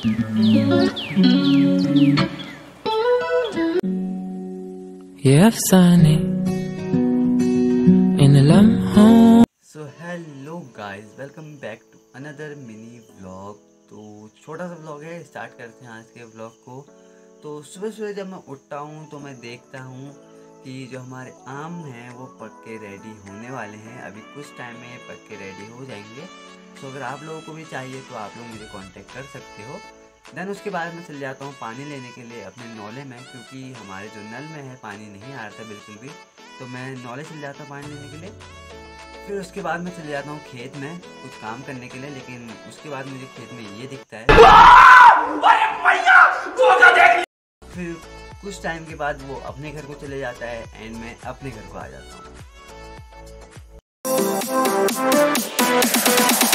ये अफसाने इन लम्हों। So hello guys, welcome back to another mini vlog. तो छोटा सा व्लॉग है, स्टार्ट करते हैं आज के व्लॉग को। तो सुबह सुबह जब मैं उठता हूँ तो मैं देखता हूँ कि जो हमारे आम हैं वो पक के रेडी होने वाले हैं। अभी कुछ टाइम में पक के रेडी हो जाएंगे। तो अगर आप लोगों को भी चाहिए तो आप लोग मुझे कांटेक्ट कर सकते हो। देन उसके बाद मैं चल जाता हूँ पानी लेने के लिए अपने नौले में, क्योंकि हमारे जो नल में है पानी नहीं आ रहा था बिल्कुल भी। तो मैं नौले चल जाता हूँ पानी लेने के लिए। फिर उसके बाद मैं चल जाता हूँ खेत में कुछ काम करने के लिए। लेकिन उसके बाद मुझे खेत में ये दिखता है। फिर कुछ टाइम के बाद वो अपने घर को चले जाता है एंड मैं अपने घर को आ जाता हूँ।